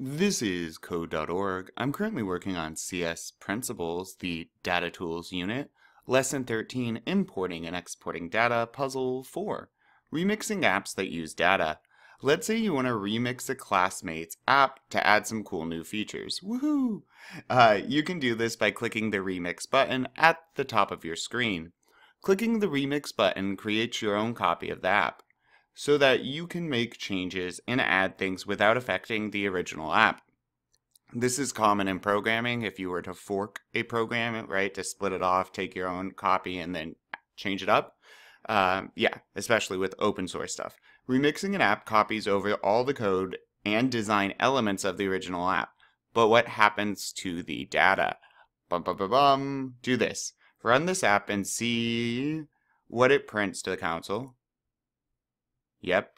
This is Code.org. I'm currently working on CS Principles, the Data Tools Unit, Lesson 13, Importing and Exporting Data, Puzzle 4, Remixing Apps That Use Data. Let's say you want to remix a classmate's app to add some cool new features. Woohoo! You can do this by clicking the Remix button at the top of your screen. Clicking the Remix button creates your own copy of the app, so that you can make changes and add things without affecting the original app. This is common in programming. If you were to fork a program, right, to split it off, take your own copy, and then change it up. Yeah, especially with open source stuff. Remixing an app copies over all the code and design elements of the original app. But what happens to the data? Bum, bum, bum, bum. Do this. Run this app and see what it prints to the console. Yep.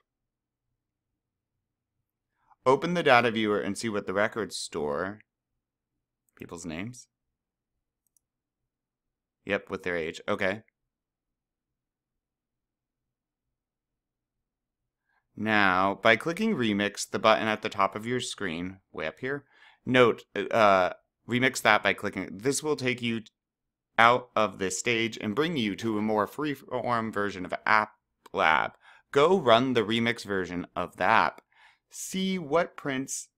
Open the data viewer and see what the records store. People's names. Yep, with their age. Okay. Now, by clicking Remix, the button at the top of your screen, way up here, note, remix that by clicking. This will take you out of this stage and bring you to a more free-form version of App Lab. Go run the remix version of the app. See what prints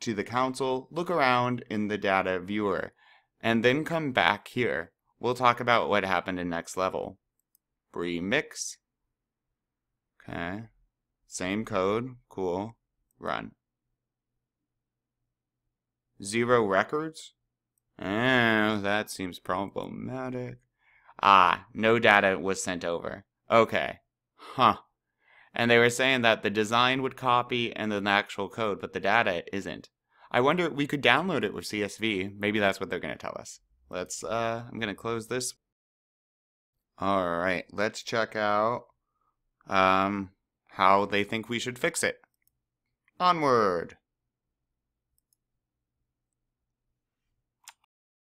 to the console, look around in the data viewer, and then come back here. We'll talk about what happened in next level. Remix. Okay. Same code. Cool. Run. 0 records? Oh, that seems problematic. Ah, no data was sent over. Okay. Huh. And they were saying that the design would copy and then the actual code, but the data isn't. I wonder, we could download it with CSV. Maybe that's what they're going to tell us. Let's, I'm going to close this. All right, let's check out how they think we should fix it. Onward.